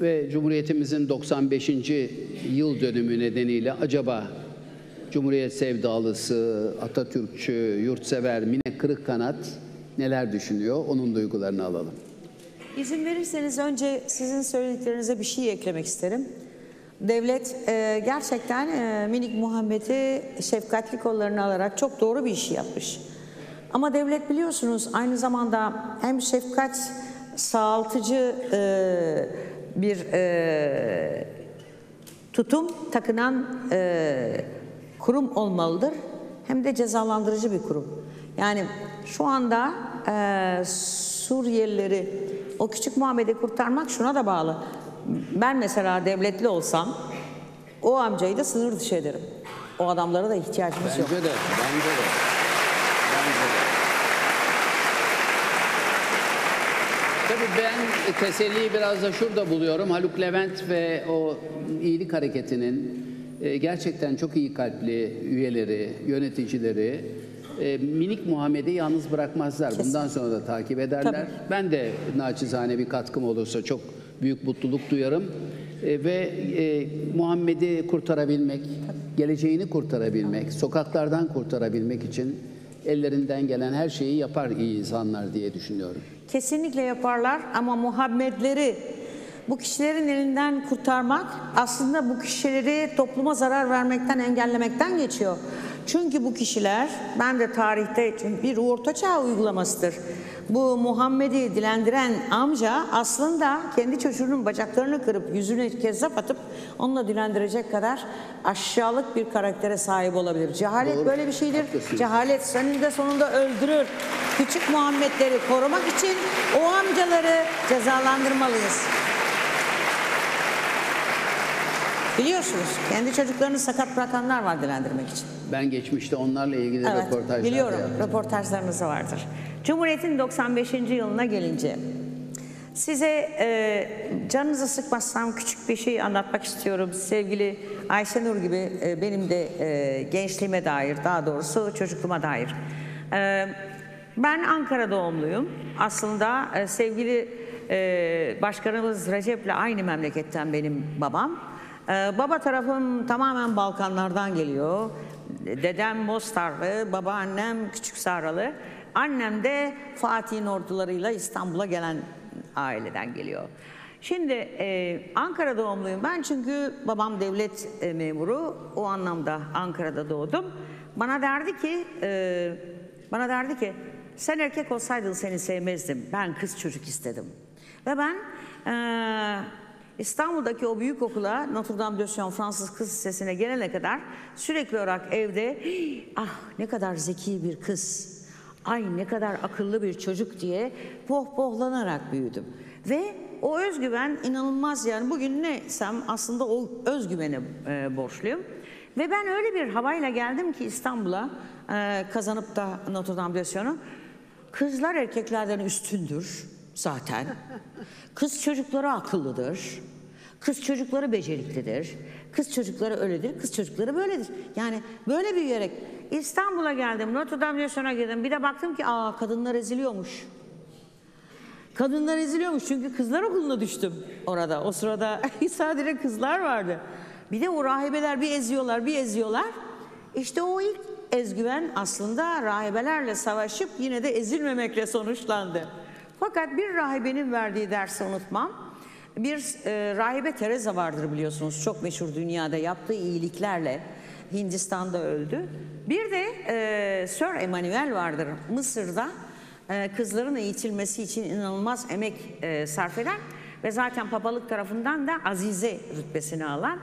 ve Cumhuriyetimizin 95. yıl dönümü nedeniyle acaba Cumhuriyet sevdalısı, Atatürkçü, yurtsever Mine Kırıkkanat neler düşünüyor? Onun duygularını alalım. İzin verirseniz önce sizin söylediklerinize bir şey eklemek isterim. Devlet gerçekten minik Muhammed'i şefkatli kollarına alarak çok doğru bir işi yapmış. Ama devlet biliyorsunuz aynı zamanda hem şefkat sağaltıcı bir tutum takınan kurum olmalıdır. Hem de cezalandırıcı bir kurum. Yani şu anda Suriyelileri, o küçük Muhammed'i kurtarmak şuna da bağlı. Ben mesela devletli olsam o amcayı da sınır dışı ederim. O adamlara da ihtiyacımız yok. Bence de. Tabii ben teselliyi biraz da şurada buluyorum. Haluk Levent ve o iyilik hareketinin gerçekten çok iyi kalpli üyeleri, yöneticileri minik Muhammed'i yalnız bırakmazlar. Kesinlikle. Bundan sonra da takip ederler. Tabii. Ben de naçizane bir katkım olursa çok büyük mutluluk duyarım. Muhammed'i kurtarabilmek, geleceğini kurtarabilmek, sokaklardan kurtarabilmek için ellerinden gelen her şeyi yapar iyi insanlar diye düşünüyorum. Kesinlikle yaparlar ama Muhammedleri, bu kişilerin elinden kurtarmak aslında bu kişileri topluma zarar vermekten, engellemekten geçiyor. Çünkü bu kişiler, ben de tarihte bir ortaçağ uygulamasıdır. Bu Muhammed'i dilendiren amca aslında kendi çocuğunun bacaklarını kırıp yüzüne kezzap atıp onunla dilendirecek kadar aşağılık bir karaktere sahip olabilir. Cehalet doğru, böyle bir şeydir. Haklısın. Cehalet sonunda öldürür. Küçük Muhammedleri korumak için o amcaları cezalandırmalıyız. Biliyorsunuz kendi çocuklarını sakat bırakanlar var dilendirmek için. Ben geçmişte onlarla ilgili röportajlar biliyorum. Röportajlarınız vardır. Cumhuriyet'in 95. yılına gelince size canınızı sıkmazsam küçük bir şey anlatmak istiyorum. Sevgili Ayşenur gibi benim de gençliğime dair, daha doğrusu çocukluğuma dair. Ben Ankara doğumluyum. Aslında sevgili başkanımız Recep'le aynı memleketten benim babam. Baba tarafım tamamen Balkanlardan geliyor. Dedem Mostarlı, babaannem Küçüksaralı. Annem de Fatih'in ordularıyla İstanbul'a gelen aileden geliyor. Şimdi Ankara doğumluyum ben çünkü babam devlet memuru. O anlamda Ankara'da doğdum. Bana derdi ki sen erkek olsaydın seni sevmezdim. Ben kız çocuk istedim. Ve ben İstanbul'daki o büyük okula, Notre Dame de Sion Fransız Kız Lisesi'ne gelene kadar sürekli olarak evde ne kadar zeki bir kız, ay ne kadar akıllı bir çocuk diye pohpohlanarak büyüdüm. Ve o özgüven inanılmaz, yani bugün neysem aslında o özgüvene borçluyum. Ve ben öyle bir havayla geldim ki İstanbul'a kazanıp da Notre Dame de Sion'u, kızlar erkeklerden üstündür zaten. Kız çocukları akıllıdır. Kız çocukları beceriklidir. Kız çocukları öyledir. Kız çocukları böyledir. Yani böyle büyüyerek İstanbul'a geldim. Notre Dame de Sion'a girdim. Bir de baktım ki kadınlar eziliyormuş. Kadınlar eziliyormuş çünkü kızlar okuluna düştüm orada. O sırada sadece kızlar vardı. Bir de o rahibeler bir eziyorlar, bir eziyorlar. İşte o ilk özgüven aslında rahibelerle savaşıp yine de ezilmemekle sonuçlandı. Fakat bir rahibenin verdiği dersi unutmam. Bir rahibe Teresa vardır biliyorsunuz. Çok meşhur dünyada, yaptığı iyiliklerle Hindistan'da öldü. Bir de Sör Emanuel vardır. Mısır'da kızların eğitilmesi için inanılmaz emek sarf eden ve zaten papalık tarafından da azize rütbesini alan.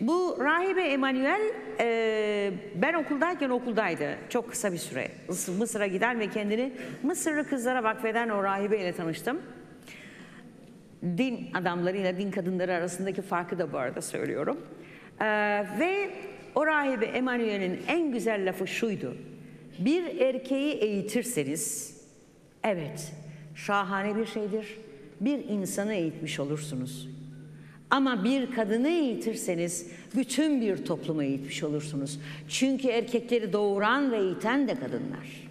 Bu rahibe Emanuel ben okuldayken okuldaydı. Çok kısa bir süre Mısır'a giden ve kendini Mısırlı kızlara vakfeden o rahibe ile tanıştım. Din adamlarıyla din kadınları arasındaki farkı da bu arada söylüyorum. Ve o rahibe Emanuel'in en güzel lafı şuydu. Bir erkeği eğitirseniz, evet şahane bir şeydir, bir insanı eğitmiş olursunuz. Ama bir kadını eğitirseniz bütün bir toplumu eğitmiş olursunuz. Çünkü erkekleri doğuran ve eğiten de kadınlar.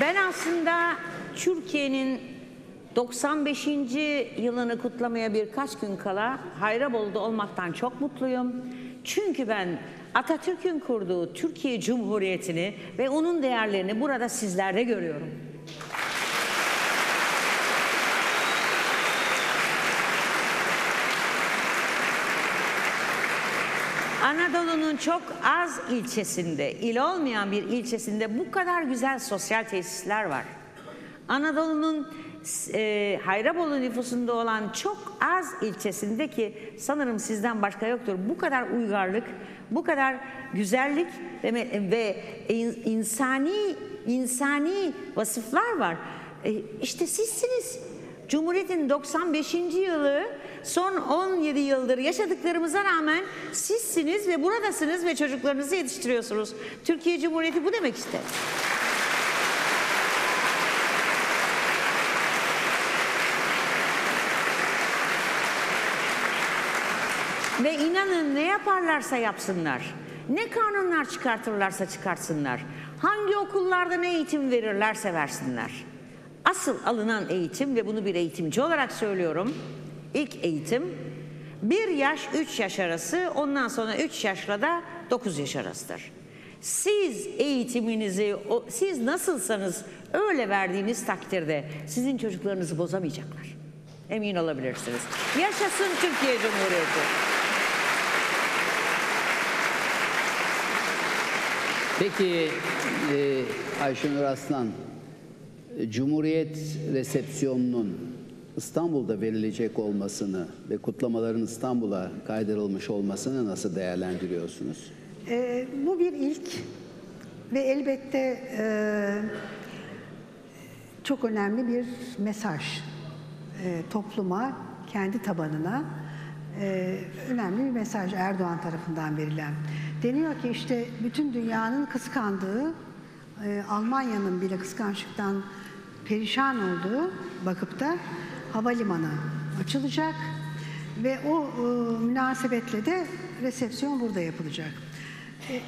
Ben aslında Türkiye'nin 95. yılını kutlamaya birkaç gün kala Hayrabolu'da olmaktan çok mutluyum. Çünkü ben Atatürk'ün kurduğu Türkiye Cumhuriyeti'ni ve onun değerlerini burada sizlerde görüyorum. Anadolu'nun çok az ilçesinde, il olmayan bir ilçesinde bu kadar güzel sosyal tesisler var. Anadolu'nun Hayrabolu nüfusunda olan çok az ilçesindeki, sanırım sizden başka yoktur, bu kadar uygarlık, bu kadar güzellik ve insani vasıflar var. İşte sizsiniz. Cumhuriyet'in 95. yılı, son 17 yıldır yaşadıklarımıza rağmen sizsiniz ve buradasınız ve çocuklarınızı yetiştiriyorsunuz. Türkiye Cumhuriyeti bu demek işte. Ve inanın ne yaparlarsa yapsınlar, ne kanunlar çıkartırlarsa çıkartsınlar, hangi okullarda ne eğitim verirlerse versinler. Asıl alınan eğitim, ve bunu bir eğitimci olarak söylüyorum, ilk eğitim 1 yaş 3 yaş arası, ondan sonra 3 yaşla da 9 yaş arasıdır. Siz eğitiminizi, siz nasılsanız öyle verdiğiniz takdirde sizin çocuklarınızı bozamayacaklar. Emin olabilirsiniz. Yaşasın Türkiye Cumhuriyeti. Peki Ayşenur Aslan, Cumhuriyet resepsiyonunun İstanbul'da verilecek olmasını ve kutlamaların İstanbul'a kaydırılmış olmasını nasıl değerlendiriyorsunuz? Bu bir ilk ve elbette çok önemli bir mesaj. Topluma, kendi tabanına önemli bir mesaj Erdoğan tarafından verilen. Deniyor ki işte bütün dünyanın kıskandığı, Almanya'nın bile kıskançlıktan perişan olduğu Bakıp'ta havalimanı açılacak ve o münasebetle de resepsiyon burada yapılacak.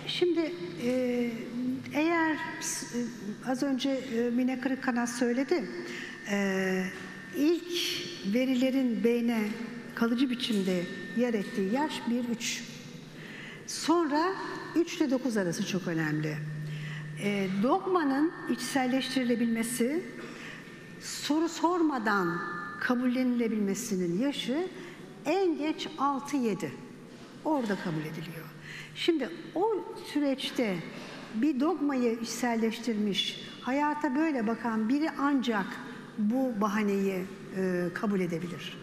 Şimdi eğer az önce Mine Kırıkkanat söyledi, ilk verilerin beyne kalıcı biçimde yer ettiği yaş 1-3. Sonra 3 ile 9 arası çok önemli. Dogmanın içselleştirilebilmesi, soru sormadan kabullenilebilmesinin yaşı en geç 6-7. Orada kabul ediliyor. Şimdi o süreçte bir dogmayı içselleştirmiş, hayata böyle bakan biri ancak bu bahaneyi kabul edebilir.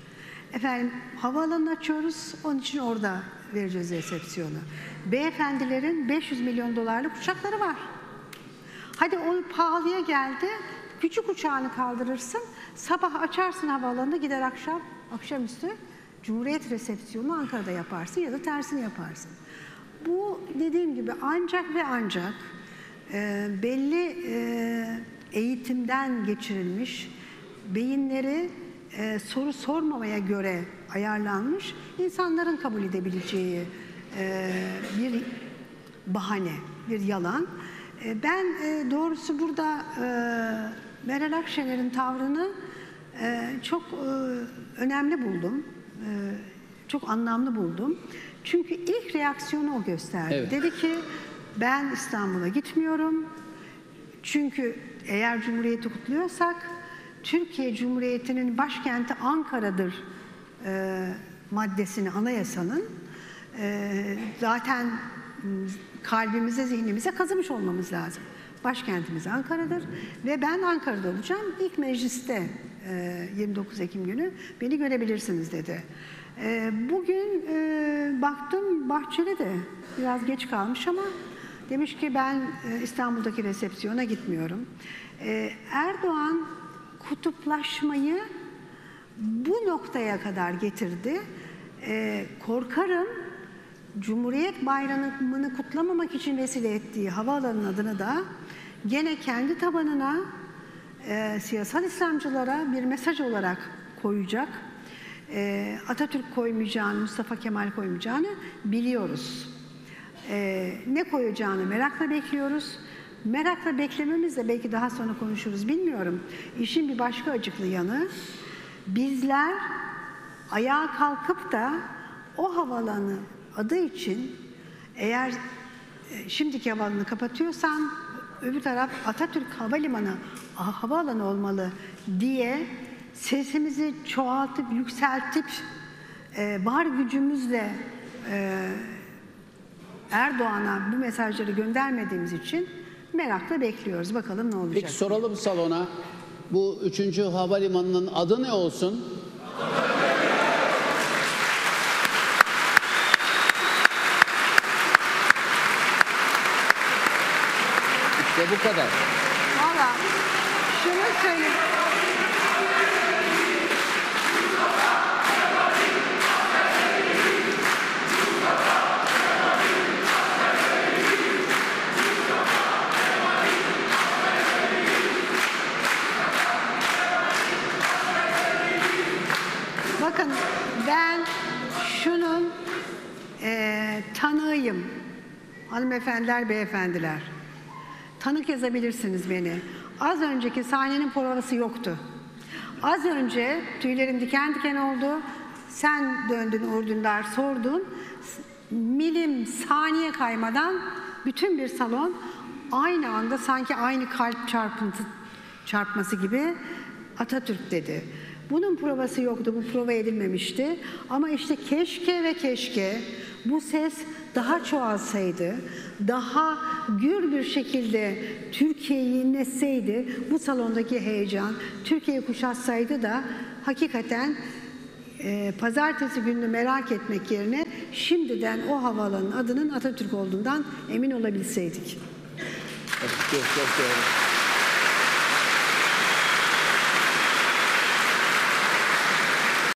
Efendim, havaalanını açıyoruz, onun için orada vereceğiz resepsiyonu. Beyefendilerin 500 milyon dolarlık uçakları var. Hadi onu pahalıya geldi, küçük uçağını kaldırırsın, sabah açarsın havaalanında, gider akşamüstü Cumhuriyet resepsiyonu Ankara'da yaparsın ya da tersini yaparsın. Bu dediğim gibi ancak ve ancak belli eğitimden geçirilmiş, beyinleri soru sormamaya göre ayarlanmış insanların kabul edebileceği bir bahane, bir yalan. Ben doğrusu burada Meral Akşener'in tavrını çok önemli buldum, çok anlamlı buldum. Çünkü ilk reaksiyonu o gösterdi. Evet. Dedi ki ben İstanbul'a gitmiyorum. Çünkü eğer Cumhuriyeti kutluyorsak Türkiye Cumhuriyeti'nin başkenti Ankara'dır maddesini, anayasanın zaten kalbimize, zihnimize kazımış olmamız lazım. Başkentimiz Ankara'dır ve ben Ankara'da olacağım. İlk mecliste 29 Ekim günü beni görebilirsiniz dedi. Bugün baktım Bahçeli de biraz geç kalmış ama demiş ki ben İstanbul'daki resepsiyona gitmiyorum. Erdoğan kutuplaşmayı bu noktaya kadar getirdi. Korkarım Cumhuriyet Bayramı'nı kutlamamak için vesile ettiği havaalanının adını da gene kendi tabanına, siyasal İslamcılara bir mesaj olarak koyacak. Atatürk koymayacağını, Mustafa Kemal koymayacağını biliyoruz. Ne koyacağını merakla bekliyoruz. Merakla beklememizle belki daha sonra konuşuruz, bilmiyorum. İşin bir başka acıklı yanı, bizler ayağa kalkıp da o havalanı adı için, eğer şimdiki havalanı kapatıyorsan öbür taraf Atatürk Havalimanı havaalanı olmalı diye sesimizi çoğaltıp, yükseltip var gücümüzle Erdoğan'a bu mesajları göndermediğimiz için merakla bekliyoruz. Bakalım ne olacak? Peki soralım salona. Bu 3. havalimanının adı ne olsun? İşte bu kadar. Valla şunu söyleyeyim. Bakın ben şunun tanığıyım. Hanımefendiler, beyefendiler. Tanık yazabilirsiniz beni. Az önceki sahnenin provası yoktu. Az önce tüylerim diken diken oldu. Sen döndün Ordündar, sordun. Milim saniye kaymadan bütün bir salon aynı anda sanki aynı kalp çarpması gibi Atatürk dedi. Bunun provası yoktu, bu prova edilmemişti. Ama işte keşke ve keşke bu ses daha çoğalsaydı, daha gür bir şekilde Türkiye'yi inletseydi, bu salondaki heyecan Türkiye'yi kuşatsaydı da hakikaten pazartesi gününü merak etmek yerine şimdiden o havaalanının adının Atatürk olduğundan emin olabilseydik.